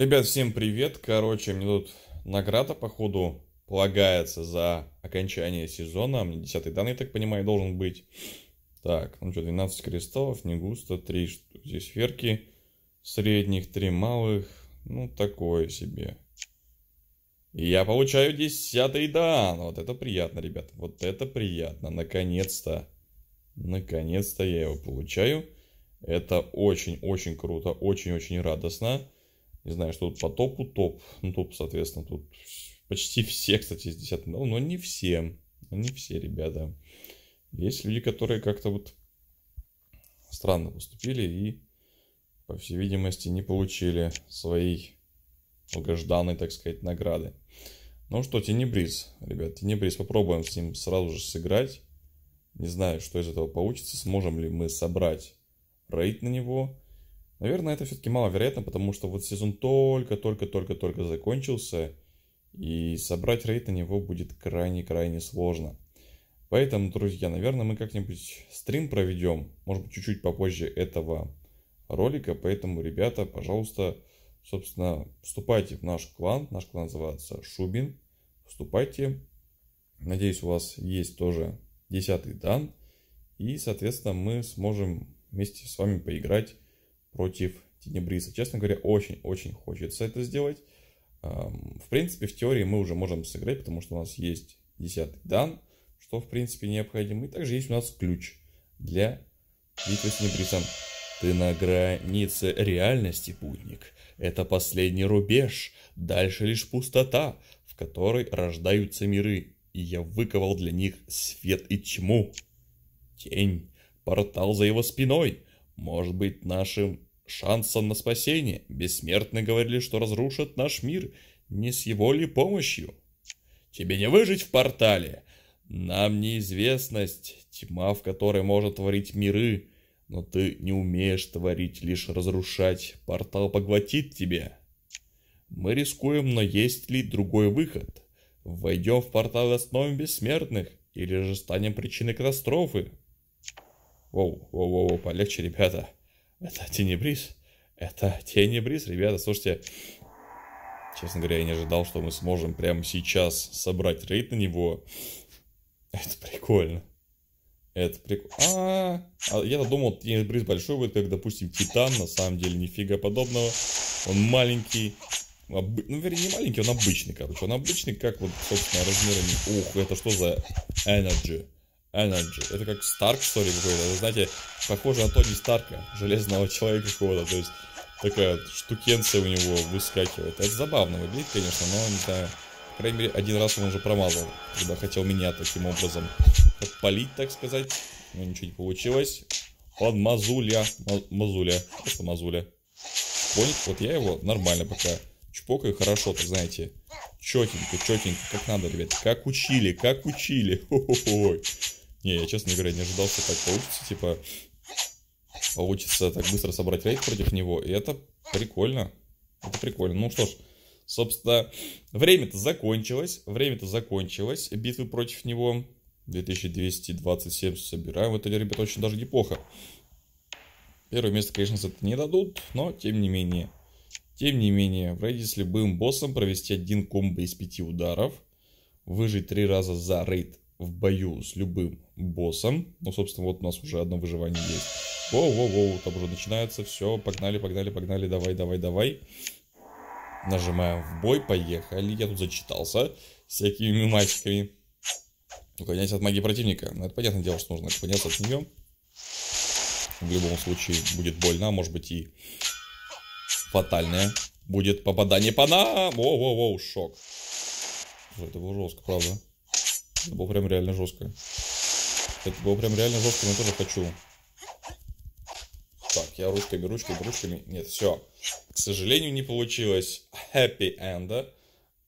Ребят, всем привет. Короче, мне тут награда, походу, полагается за окончание сезона. Мне 10-й дан, я так понимаю, должен быть. Так, ну что, 12 кристаллов, не густо, 3 здесь ферки средних, 3 малых. Ну, такое себе. И я получаю 10-й дан. Вот это приятно, ребят. Вот это приятно. Наконец-то. Наконец-то я его получаю. Это очень-очень круто. Очень-очень радостно. Не знаю, что тут по топу топ. Ну, топ, соответственно, тут почти все, кстати, с 10. Но не все. Не все, ребята. Есть люди, которые как-то вот странно поступили и, по всей видимости, не получили своей долгожданной, так сказать, награды. Ну что, Тенебрис, ребят, Тенебрис, попробуем с ним сразу же сыграть. Не знаю, что из этого получится. Сможем ли мы собрать рейд на него? Наверное, это все-таки маловероятно, потому что вот сезон только-только закончился, и собрать рейд на него будет крайне-крайне сложно. Поэтому, друзья, наверное, мы как-нибудь стрим проведем, может быть, чуть-чуть попозже этого ролика. Поэтому, ребята, пожалуйста, собственно, вступайте в наш клан. Наш клан называется Шубин. Вступайте. Надеюсь, у вас есть тоже 10-й дан. И, соответственно, мы сможем вместе с вами поиграть против Тенебриса. Честно говоря, очень-очень хочется это сделать. В принципе, в теории мы уже можем сыграть, потому что у нас есть 10-й дан, что, в принципе, необходимо. И также есть у нас ключ для битвы с Тенебрисом. Ты на границе реальности, путник. Это последний рубеж. Дальше лишь пустота, в которой рождаются миры. И я выковал для них свет и тьму. Тень. Портал за его спиной. Может быть, нашим шансом на спасение. Бессмертные говорили, что разрушат наш мир. Не с его ли помощью? Тебе не выжить в портале. Нам неизвестность. Тьма, в которой можно творить миры. Но ты не умеешь творить, лишь разрушать. Портал поглотит тебя. Мы рискуем, но есть ли другой выход? Войдем в портал и остановим бессмертных? Или же станем причиной катастрофы? Воу, полегче, ребята. Это Тенебрис. Это Тенебрис, ребята. Слушайте, честно говоря, я не ожидал, что мы сможем прямо сейчас собрать рейд на него. Это прикольно. Это прикольно. А я-то думал, Тенебрис большой будет, как, допустим, Титан. На самом деле, нифига подобного. Он маленький. Ну, вернее, не маленький, он обычный, короче. Он обычный, как вот, собственно, размерами. Ух, это что за Energy? Energy. Это как Старк, что ли, какой-то. Вы знаете, похоже на Тони Старка, железного человека какого-то. То есть, такая вот штукенция у него выскакивает. Это забавно выглядит, конечно, но, не знаю. По крайней мере, один раз он уже промазал, когда хотел меня таким образом подпалить, так сказать. Но ничего не получилось. Он мазуля. Мазуля. Просто мазуля. Понял? Вот я его нормально пока чпокаю. Хорошо, так знаете. Четенько, четенько. Как надо, ребят. Как учили, как учили. Хо-хо-хо. Не, я, честно говоря, не ожидал, что так получится. Типа, получится так быстро собрать рейд против него. И это прикольно. Это прикольно. Ну что ж, собственно, время-то закончилось. Время-то закончилось. Битвы против него. 2227 собираем. Это, ребят, очень даже неплохо. Первое место, конечно, за это не дадут. Но, тем не менее. Тем не менее, в рейде с любым боссом провести один комбо из 5 ударов. Выжить 3 раза за рейд в бою с любым боссом. Ну, собственно, вот у нас уже одно выживание есть. Воу-воу-воу, там уже начинается. Все, погнали. Давай. Нажимаем в бой, поехали. Я тут зачитался всякими мемасиками. Уклоняйся от магии противника. Ну, это понятное дело, что нужно уклоняться от нее. В любом случае будет больно, а может быть и фатальное. Будет попадание по нам. Воу-воу-воу, шок. Это было жестко, правда. Это было прям реально жестко. Но я тоже хочу. Так, я ручками. Нет, все. К сожалению, не получилось happy end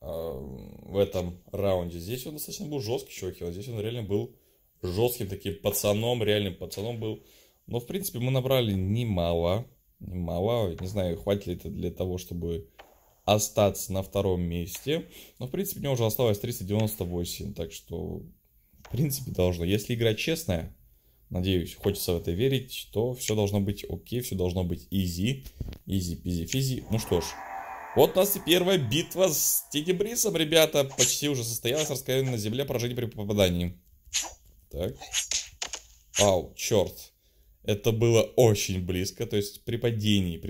в этом раунде. Здесь он достаточно был жесткий, чуваки. Вот здесь он реально был жестким таким пацаном. Реальным пацаном был. Но, в принципе, мы набрали немало. Не знаю, хватит ли это для того, чтобы остаться на втором месте. Но, в принципе, у него уже осталось 398. Так что, в принципе, должно. Если игра честная, надеюсь, хочется в это верить, то все должно быть окей, все должно быть изи. Изи-пизи-физи. Ну что ж, Вот у нас и первая битва с Тенебрисом, ребята. Почти уже состоялась. Раскаяние на земле, поражение при попадании. Так. Ау, черт. Это было очень близко. То есть при падении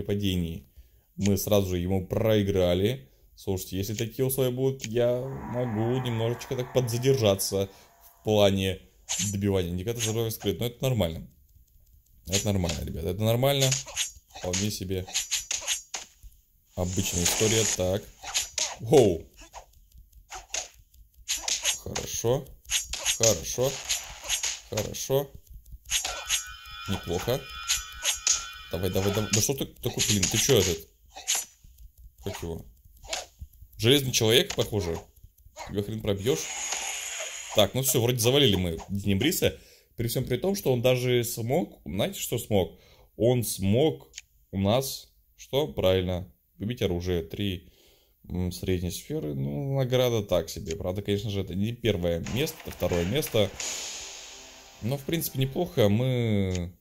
мы сразу же ему проиграли. Слушайте, если такие условия будут, я могу немножечко так подзадержаться в плане добивания. Индикатор здоровья скрыт, но это нормально. Это нормально, ребята, это нормально. Вполне себе обычная история. Так. Воу. Хорошо. Хорошо. Хорошо. Неплохо. Давай, давай, давай. Да что ты такой, блин, ты чё этот? Как его? Железный человек, похоже. Тебя хрен пробьешь. Так, ну все, вроде завалили мы Тенебриса. При всем при том, что он даже смог... Знаете, что смог? Он смог у нас... Что? Правильно. Убить оружие. 3 средней сферы. Ну, награда так себе. Правда, конечно же, это не первое место, это второе место. Но, в принципе, неплохо. Мы...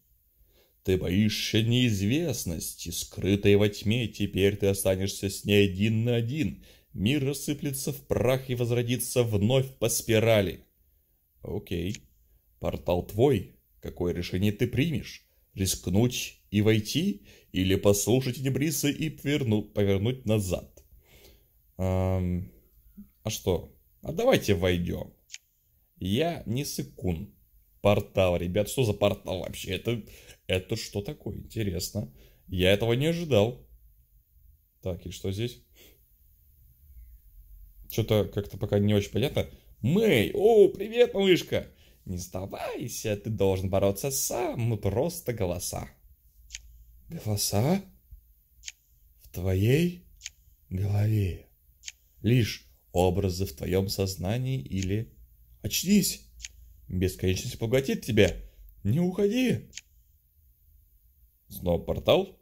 Ты боишься неизвестности, скрытой во тьме. Теперь ты останешься с ней один на один. Мир рассыплется в прах и возродится вновь по спирали. Окей. Портал твой. Какое решение ты примешь? Рискнуть и войти? Или послушать Тенебриса и повернуть назад? А что? А давайте войдем. Я не сыкун. Портал, ребят. Что за портал вообще? Это что такое? Интересно. Я этого не ожидал. Так, и что здесь? Что-то как-то пока не очень понятно. Мэй! О, привет, малышка! Не сдавайся, ты должен бороться сам. Мы просто голоса. Голоса? В твоей голове. Лишь образы в твоем сознании или... Очнись! Бесконечность поглотит тебя. Не уходи! Снова портал.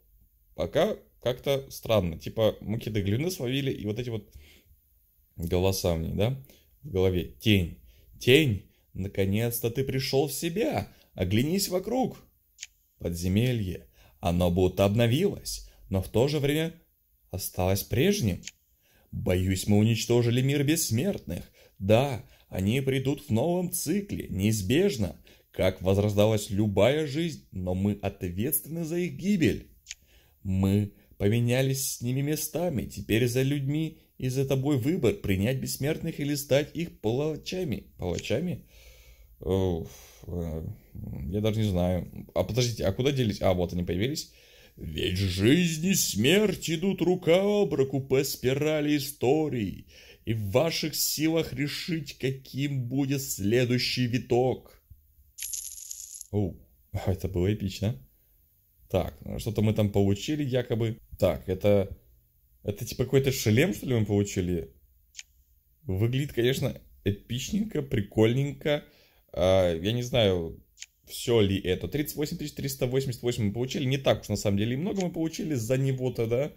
Пока как-то странно. Типа мы какие-то глины словили и вот эти вот... Голоса в ней, да? В голове. Тень. Тень. Наконец-то ты пришел в себя. Оглянись вокруг. Подземелье. Оно будто обновилось, но в то же время осталось прежним. Боюсь, мы уничтожили мир бессмертных. Да, они придут в новом цикле. Неизбежно. Как возрождалась любая жизнь, но мы ответственны за их гибель. Мы поменялись с ними местами. Теперь за людьми... И за тобой выбор, принять бессмертных или стать их палачами. Палачами? Я даже не знаю. А подождите, а куда делись? А, вот они появились. Ведь жизнь и смерть идут рука об руку по спирали истории. И в ваших силах решить, каким будет следующий виток. Это было эпично. Так, что-то мы там получили якобы. Так, это... Это типа какой-то шлем, что ли, мы получили? Выглядит, конечно, эпичненько, прикольненько. Я не знаю, все ли это. 38388 мы получили. Не так уж, на самом деле, и много мы получили за него-то, да?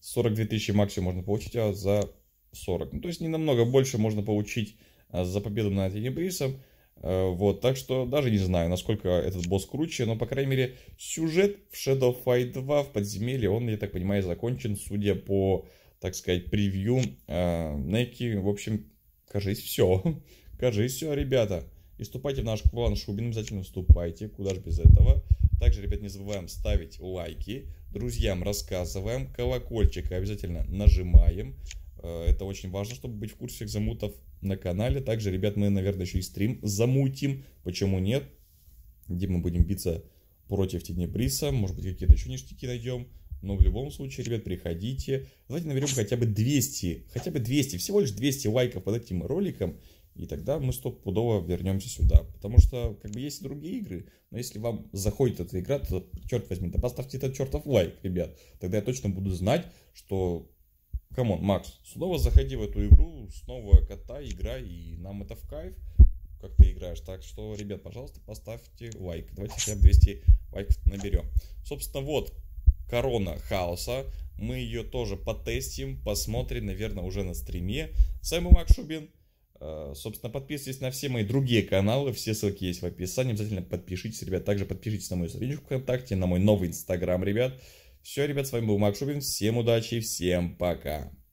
42 тысячи максимум можно получить, а за 40. Ну, то есть, не намного больше можно получить за победу над Тенебрисом. Вот, так что даже не знаю, насколько этот босс круче, но, по крайней мере, сюжет в Shadow Fight 2 в подземелье, он, я так понимаю, закончен, судя по, так сказать, превью Неки. В общем, кажись, все. Кажись, все, ребята. И вступайте в наш клан Шубин, обязательно вступайте, куда же без этого. Также, ребят, не забываем ставить лайки, друзьям рассказываем, колокольчик обязательно нажимаем. Это очень важно, чтобы быть в курсе всех замутов на канале. Также, ребят, мы, наверное, еще и стрим замутим. Почему нет? Где мы будем биться против Тенебриса. Может быть, какие-то еще ништяки найдем. Но в любом случае, ребят, приходите. Давайте наберем хотя бы 200. Хотя бы 200. Всего лишь 200 лайков под этим роликом. И тогда мы стопудово вернемся сюда. Потому что, как бы, есть другие игры. Но если вам заходит эта игра, то, черт возьми, да поставьте этот чертов лайк, ребят. Тогда я точно буду знать, что... Камон, Макс, снова заходи в эту игру, снова катай, играй, и нам это в кайф, как ты играешь. Так что, ребят, пожалуйста, поставьте лайк. Давайте хотя бы 200 лайков наберем. Собственно, вот корона хаоса. Мы ее тоже потестим, посмотрим, наверное, уже на стриме. С вами был Макс Шубин. Собственно, подписывайтесь на все мои другие каналы. Все ссылки есть в описании. Обязательно подпишитесь, ребят. Также подпишитесь на мою страничку ВКонтакте, на мой новый Инстаграм, ребят. Все, ребят, с вами был Макс Шубин. Всем удачи, всем пока.